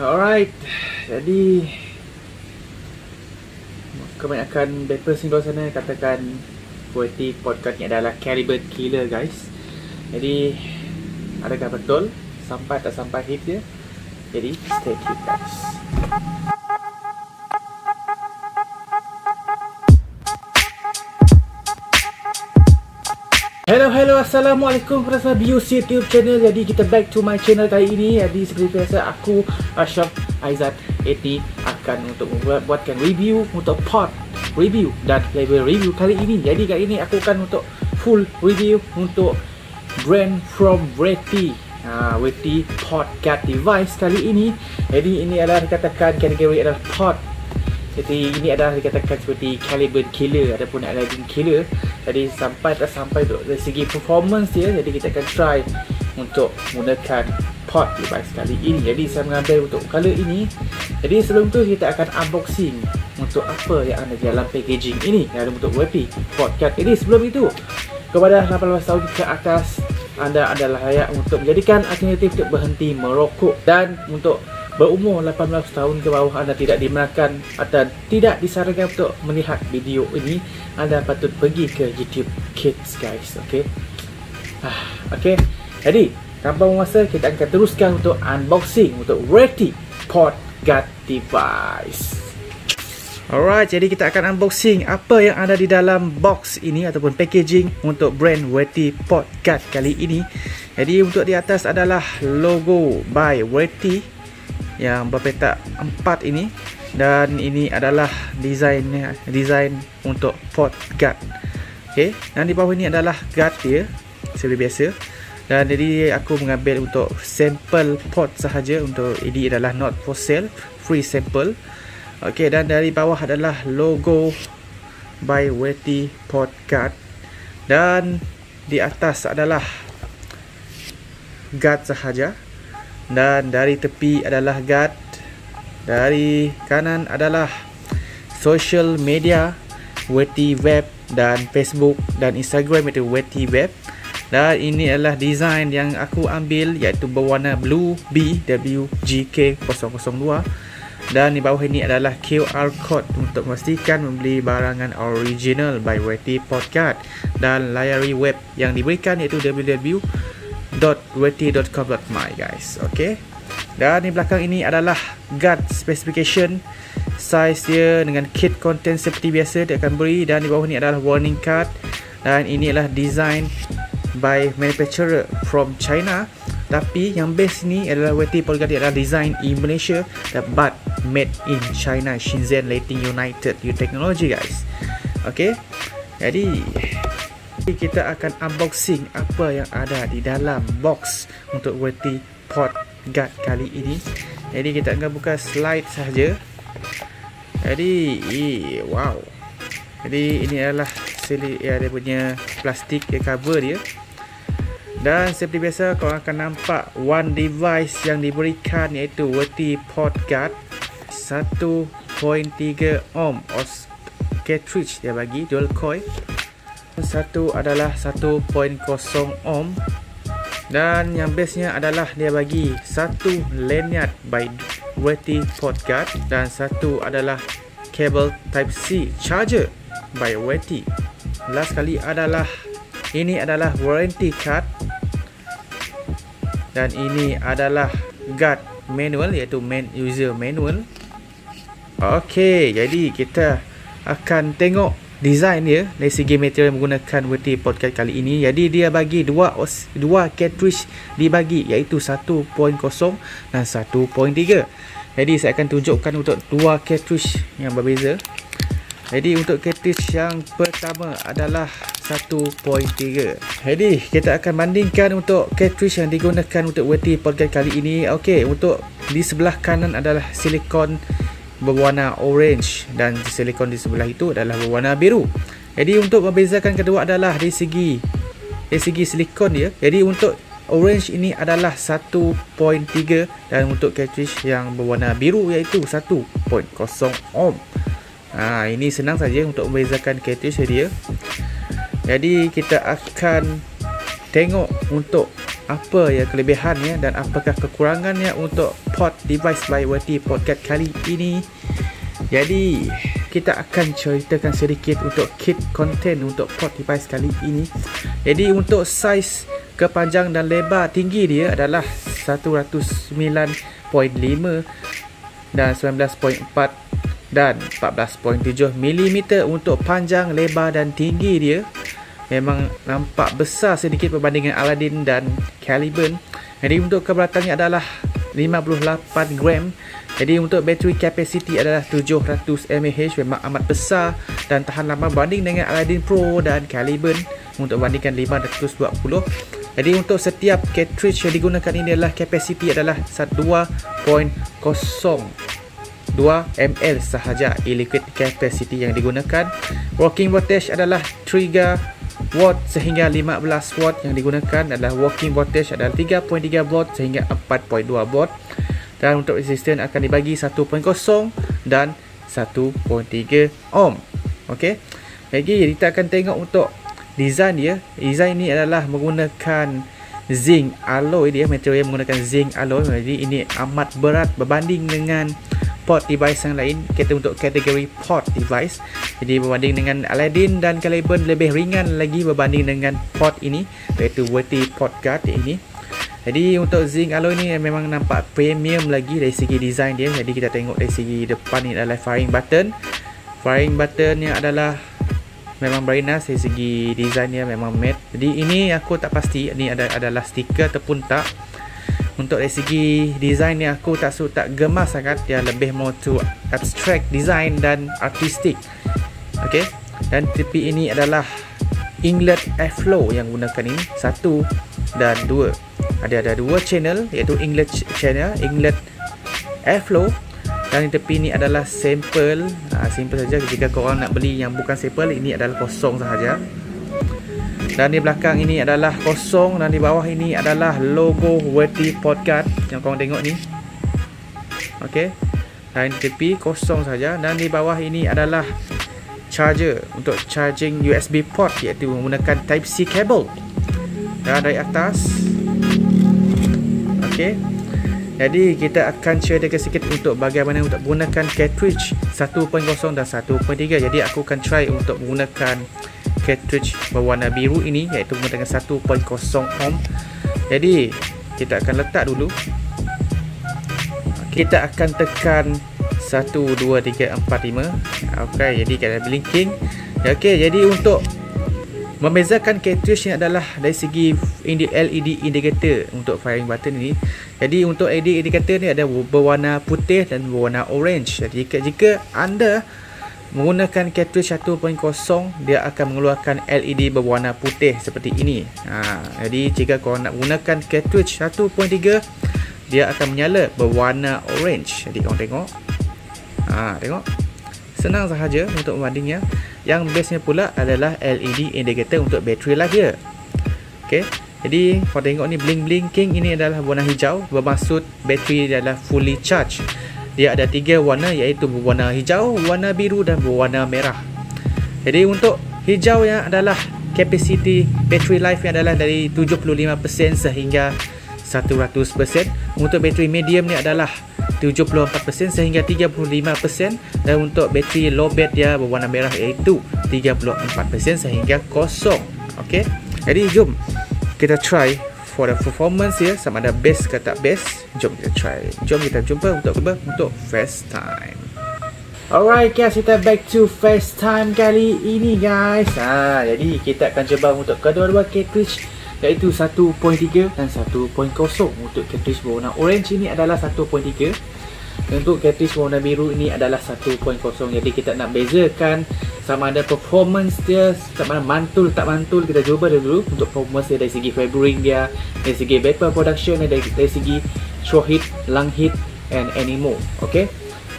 Alright, jadi kebanyakan backers di luar sana katakan Werti podcast ni adalah Caliburn killer, guys. Jadi adakah betul? Sampai tak sampai hit dia? Jadi stay tuned, guys. Hello, assalamualaikum pemirsa BUC YouTube channel. Jadi kita back to my channel kali ini. Jadi seperti biasa aku Ashraff Aizzat Edni akan untuk membuatkan review untuk pod review dan label review kali ini. Jadi kali ini aku akan untuk full review untuk brand from Werti, Werti pod guard device kali ini. Jadi ini adalah dikatakan kategori adalah pod. Jadi ini adalah dikatakan seperti Caliburn killer ataupun Aladdin killer. Jadi sampai tak sampai dari segi performance dia. Jadi kita akan try untuk menggunakan pod device kali ini. Jadi saya mengambil untuk color ini. Jadi sebelum tu kita akan unboxing untuk apa yang ada dalam packaging ini dalam untuk Werti pod guard. Jadi sebelum itu, kepada 18 tahun ke atas, anda adalah layak untuk menjadikan alternatif untuk berhenti merokok. Dan untuk berumur 18 tahun ke bawah, anda tidak dibenarkan atau tidak disarankan untuk melihat video ini. Anda patut pergi ke YouTube Kids, guys. Okay, okay. Jadi tanpa masa, kita akan teruskan untuk unboxing untuk Werti pod guard device. Alright, jadi kita akan unboxing apa yang ada di dalam box ini ataupun packaging untuk brand Werti pod guard kali ini. Jadi untuk di atas adalah logo by Werti yang berpetak 4 ini, dan ini adalah desain untuk pod guard. Okey, dan di bawah ini adalah guard dia seperti biasa. Dan jadi aku mengambil untuk sampel pod sahaja, untuk ini adalah not for sale, free sample. Okey, dan dari bawah adalah logo by Werti pod guard, dan di atas adalah guard sahaja. Dan dari tepi adalah guard. Dari kanan adalah social media Werti web dan Facebook dan Instagram itu Werti web. Dan ini adalah design yang aku ambil, iaitu berwarna blue BWGK002. Dan di bawah ini adalah QR code untuk memastikan membeli barangan original by Werti pod guard. Dan layari web yang diberikan iaitu www.werti.com.my, guys. Okay, dan di belakang ini adalah guard specification, size dia dengan kit content seperti biasa dia akan beri. Dan di bawah ni adalah warning card, dan ini adalah design by manufacturer from China, tapi yang best ni adalah Werti pod guard adalah design in Malaysia but made in China, Shenzhen, Lighting United, New Technology, guys. Okay, jadi kita akan unboxing apa yang ada di dalam box untuk Werti pod guard kali ini. Jadi kita akan buka slide sahaja. Jadi wow, jadi ini adalah selit dia punya plastik dia, cover dia. Dan seperti biasa kau akan nampak one device yang diberikan iaitu Werti pod guard 1.3 ohm cartridge dia bagi dual coil. Satu adalah 1.0 ohm, dan yang bestnya adalah dia bagi satu lanyard by Werti pod guard, dan satu adalah kabel type C charger by Werti. Last kali adalah ini adalah warranty card, dan ini adalah guard manual iaitu user manual. Okey, jadi kita akan tengok design dia dari segi material menggunakan Werti pod guard kali ini. Jadi dia bagi dua cartridge dibagi, iaitu 1.0 dan 1.3. Jadi saya akan tunjukkan untuk dua cartridge yang berbeza. Jadi untuk cartridge yang pertama adalah 1.3. Jadi kita akan bandingkan untuk cartridge yang digunakan untuk Werti pod guard kali ini. Okey, untuk di sebelah kanan adalah silikon berwarna orange, dan silikon di sebelah itu adalah berwarna biru. Jadi untuk membezakan kedua adalah dari segi silikon dia. Jadi untuk orange ini adalah 1.3, dan untuk cartridge yang berwarna biru iaitu 1.0 ohm. Ini senang saja untuk membezakan cartridge dia. Jadi kita akan tengok untuk apa ya kelebihannya dan apakah kekurangannya untuk pod device by Werti podcast kali ini. Jadi kita akan ceritakan sedikit untuk kit konten untuk pod device kali ini. Jadi untuk saiz, kepanjang dan lebar tinggi dia adalah 109.5 dan 19.4 dan 14.7 mm untuk panjang, lebar dan tinggi dia. Memang nampak besar sedikit perbandingan Aladdin dan Caliburn. Jadi untuk keberatannya adalah 58 gram. Jadi untuk bateri capacity adalah 700 mAh. Memang amat besar dan tahan lama banding dengan Aladdin Pro dan Caliburn untuk bandingkan 520. Jadi untuk setiap cartridge yang digunakan ini adalah capacity adalah 2.02 ml sahaja e-liquid capacity yang digunakan. Working voltage adalah 3 watt sehingga 15 watt yang digunakan. Adalah working voltage adalah 3.3 volt sehingga 4.2 volt. Dan untuk resistance akan dibagi 1.0 dan 1.3 ohm. Okey. Lagi kita akan tengok untuk design dia. Design ni adalah menggunakan zinc alloy dia, material menggunakan zinc alloy. Jadi ini amat berat berbanding dengan pod device yang lain, kita untuk kategori pod device. Jadi berbanding dengan Aladdin dan Caliburn lebih ringan lagi berbanding dengan pod ini, iaitu Werti pod guard ini. Jadi untuk zinc alloy ni memang nampak premium lagi dari segi design dia. Jadi kita tengok dari segi depan ni adalah firing button. Firing buttonnya adalah memang very nice dari segi design dia, memang matte. Jadi ini aku tak pasti ni adalah stiker ataupun tak. Untuk dari segi design ni aku tak gemas sangat. Dia lebih more to abstract design dan artistic. Okey. Dan tepi ini adalah inlet airflow yang gunakan ini, 1 dan 2. Ada 2 channel, iaitu inlet channel, inlet airflow. Dan tepi ni adalah sampel, simple saja. Jika korang nak beli yang bukan sampel, ini adalah kosong sahaja. Dan di belakang ini adalah kosong dan di bawah ini adalah logo Werti pod guard yang korang tengok ni. Okey. Dan tepi kosong saja dan di bawah ini adalah charger untuk charging USB port iaitu menggunakan type C kabel. Dan dari atas. Okey. Jadi kita akan ceritakan sikit untuk bagaimana untuk gunakan cartridge 1.0 dan 1.3. Jadi aku akan try untuk menggunakan cartridge berwarna biru ini iaitu menggunakan 1.0 ohm. Jadi kita akan letak dulu. Kita akan tekan 1, 2, 3, 4, 5. Okey, jadi kita blinking. Okey, jadi untuk membezakan cartridge ini adalah dari segi LED indicator untuk firing button ini. Jadi untuk LED indicator ni ada berwarna putih dan berwarna orange. Jadi jika anda menggunakan cartridge 1.0, dia akan mengeluarkan LED berwarna putih seperti ini. Jadi jika korang nak gunakan cartridge 1.3, dia akan menyala berwarna orange. Jadi korang tengok, tengok, senang sahaja untuk membandingnya. Yang bestnya pula adalah LED indicator untuk bateri life dia. Okay. Jadi korang tengok ni blinking ini adalah warna hijau, bermaksud bateri adalah fully charged. Dia ada 3 warna iaitu berwarna hijau, warna biru dan berwarna merah. Jadi untuk hijau yang adalah capacity battery life yang adalah dari 75% sehingga 100%. Untuk bateri medium ni adalah 74% sehingga 35%. Dan untuk bateri low bat dia berwarna merah iaitu 34% sehingga kosong. Okey. Jadi jom kita try for the performance ya, sama ada best ke tak best. Jom kita try. Jom kita jumpa untuk first time. Alright guys, kita back to first time kali ini guys. Jadi kita akan cuba untuk kedua-dua cartridge iaitu 1.3 dan 1.0. Untuk cartridge warna orange ini adalah 1.3. Untuk cartridge warna biru ini adalah 1.0. Jadi kita nak bezakan sama ada performance dia, sama ada mantul tak mantul. Kita cuba dulu untuk performance dia dari segi fibering dia, dari segi vapor production, dari segi short hit, long hit and any more. Okay.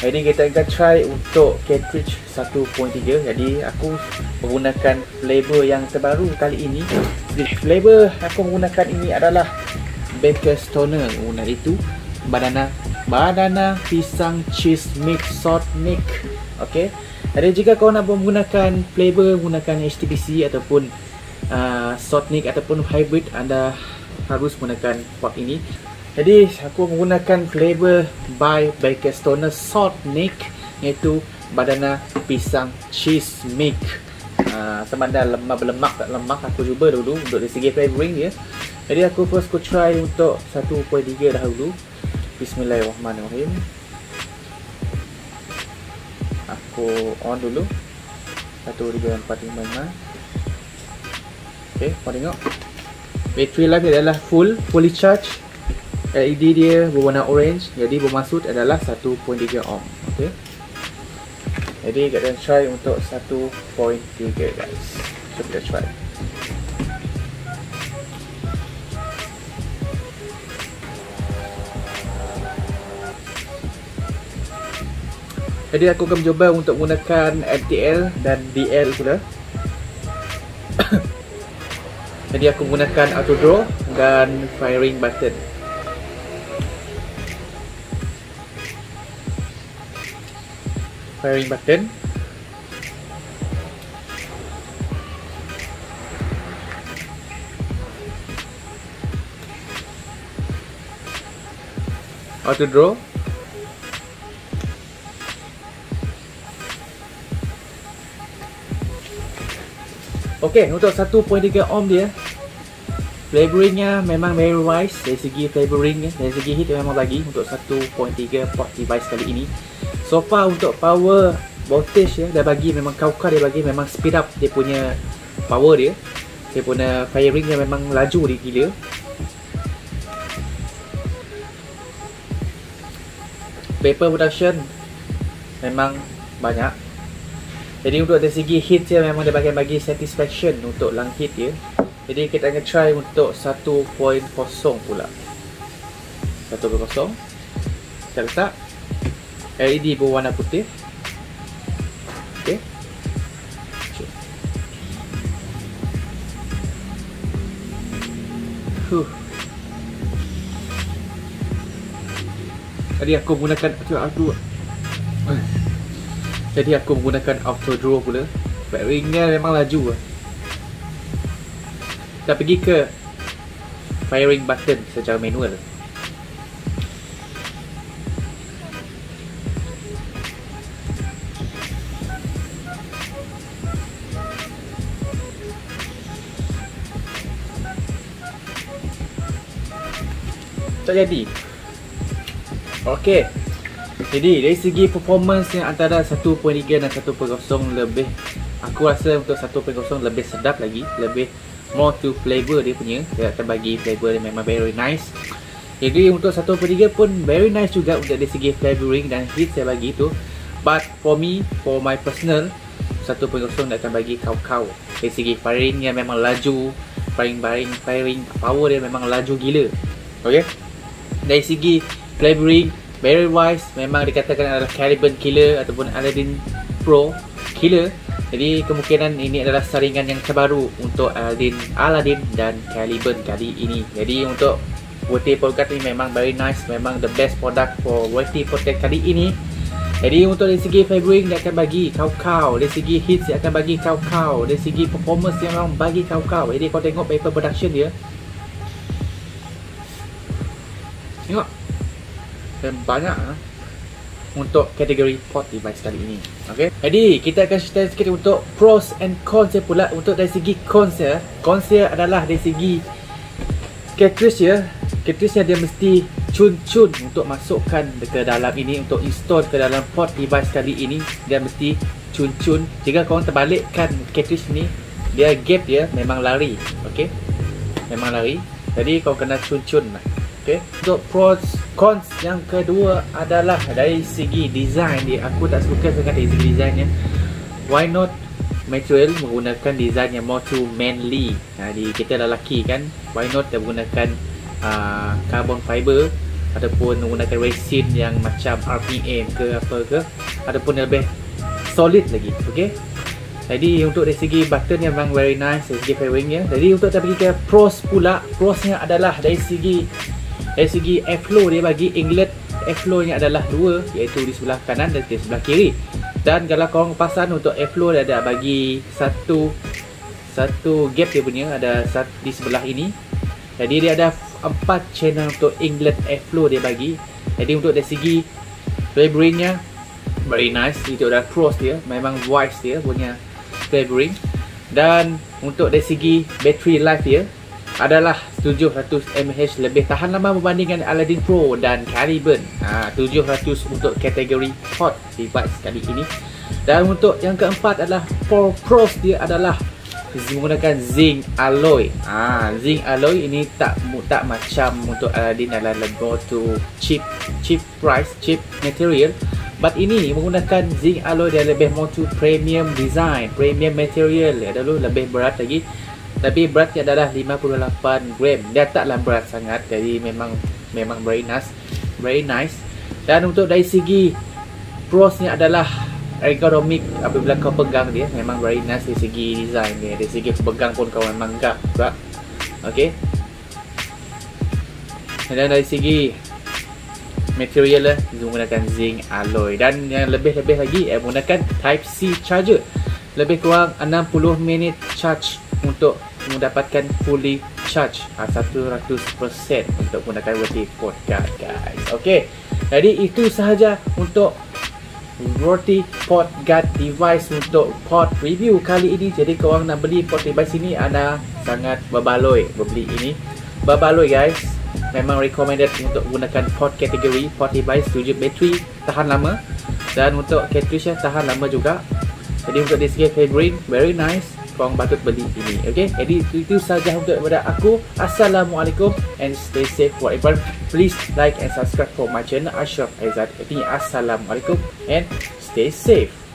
Jadi kita akan try untuk cartridge 1.3. Jadi aku menggunakan flavor yang terbaru kali ini. Flavor aku menggunakan ini adalah Bakerstoner warna itu, badana pisang cheese mix salt nick. Okey. Jadi jika kau nak menggunakan flavor, menggunakan HTPC ataupun Sotnik ataupun hybrid, anda harus gunakan pot ini. Jadi aku menggunakan flavor by Bakerstoner Salt Nick, iaitu Badana Pisang Cheese Mix. Teman dah lemak tak lemak, aku cuba dulu untuk dari segi flavoring dia. Jadi aku first aku try untuk 1.3 dahulu. Bismillahirrahmanirrahim. Aku on dulu 1, 2, 4, 5, 6. Okay, kau tengok battery life dia adalah fully charge. LED dia berwarna orange, jadi bermaksud adalah 1.3 ohm. Okay, jadi kita try untuk 1.3 guys. So kita try. Jadi aku akan mencuba untuk menggunakan MTL dan DL pula. Jadi aku menggunakan auto draw dan firing button. Firing button. Auto draw. Okey, untuk 1.3 ohm dia, flavoringnya memang very wise dari segi flavoringnya, dari segi heat memang bagi untuk 1.3 pot device kali ini. So far untuk power voltage dia bagi memang kaukar, dia bagi memang speed up dia punya power dia. Dia punya firingnya memang laju dia gila. Vapor production memang banyak. Jadi untuk dari segi heat dia memang dia bagi satisfaction untuk lung heat dia. Jadi kita akan try untuk 1.0 pula. 1.0. Kita letak LED berwarna putih. Okey. Jadi aku gunakan auto draw pula. Firingnya memang laju lah. Kita pergi ke firing button secara manual. Tak jadi. Okey. Jadi dari segi performance yang antara 1.3 dan 1.0 lebih, aku rasa untuk 1.0 lebih sedap lagi, lebih more to flavour dia punya. Dia akan bagi flavour dia memang very nice. Jadi untuk 1.3 pun very nice juga untuk dari segi flavouring dan heat saya bagi tu. But for me, for my personal, 1.0 dia akan bagi kau-kau. Dari segi firing dia memang laju, firing power dia memang laju gila. Okay. Dari segi flavouring, very wise, memang dikatakan adalah Caliburn killer ataupun Aladdin Pro killer. Jadi kemungkinan ini adalah saringan yang terbaru untuk Aladdin dan Caliburn kali ini. Jadi untuk Werti product ni memang very nice, memang the best product for Werti product kali ini. Jadi untuk dari segi favoring dia akan bagi kau-kau, dari segi hits dia akan bagi kau-kau, dari segi performance dia memang bagi kau-kau. Jadi kau tengok paper production dia, tengok dan banyak untuk kategori pot device kali ini. Okey. Jadi kita akan cerita sikit untuk pros and cons dia pula. Untuk dari segi cons dia, adalah dari segi cartridge dia. Cartridge dia mesti cun-cun untuk masukkan ke dalam ini, untuk install ke dalam pot device kali ini. Dia mesti cun-cun. Jika kau terbalikkan cartridge ni, dia gap dia memang lari. Okey. Memang lari. Jadi kau kena cun-cun lah. Okay. Untuk pros cons yang kedua adalah dari segi design dia. Aku tak suka sangat dari segi desainnya. Why not material menggunakan design yang more to manly. Jadi kita lelaki kan, why not dia menggunakan carbon fiber ataupun menggunakan resin yang macam RPM ke apa ke, ataupun lebih solid lagi. Okay. Jadi untuk dari segi button yang memang very nice, dari segi firing dia. Jadi untuk kita pergi ke pros pula. Prosnya adalah dari segi airflow dia bagi inlet airflownya adalah 2, iaitu di sebelah kanan dan di sebelah kiri. Dan kalau korang pasang untuk airflow dia ada bagi satu gap dia punya, ada di sebelah ini Jadi dia ada 4 channel untuk England airflow dia bagi. Jadi untuk dari segi flavoringnya very nice. Itu ada cross dia, memang voice dia punya flavoring. Dan untuk dari segi battery life dia adalah 700 mAh lebih tahan lama berbandingkan Aladdin Pro dan Caliburn. 700 untuk kategori hot device kali ini. Dan untuk yang keempat adalah Pro dia adalah menggunakan zinc alloy. Zinc alloy ini tak macam untuk Aladdin adalah go to cheap price, cheap material. But ini menggunakan zinc alloy dia lebih more to premium design, premium material. Dia dulu lebih berat lagi. Tapi beratnya adalah 58 gram. Dia taklah berat sangat. Jadi memang very nice. Very nice. Dan untuk dari segi prosnya adalah ergonomik apabila kau pegang dia. Memang very nice dari segi design dia. Dari segi pegang pun kau memang gap juga. Okay. Dan dari segi material dia menggunakan zinc alloy. Dan yang lebih-lebih lagi dia menggunakan Type-C charger. Lebih kurang 60 minit charge untuk mendapatkan fully charge 100% untuk menggunakan Werti POD Guard, guys. Okey. Jadi itu sahaja untuk Werti POD Guard device untuk POD review kali ini. Jadi korang nak beli POD device ini ada sangat berbaloi beli ini. Berbaloi, guys. Memang recommended untuk gunakan POD kategori POD device 7 bateri tahan lama dan untuk cartridge tahan lama juga. Jadi untuk this game flavoring very nice. Korang patut beli ini. Okay, jadi itu sahaja untuk daripada aku. Assalamualaikum and stay safe for everyone. Please like and subscribe for my channel Ashraff Aizzat Edni. Assalamualaikum and stay safe.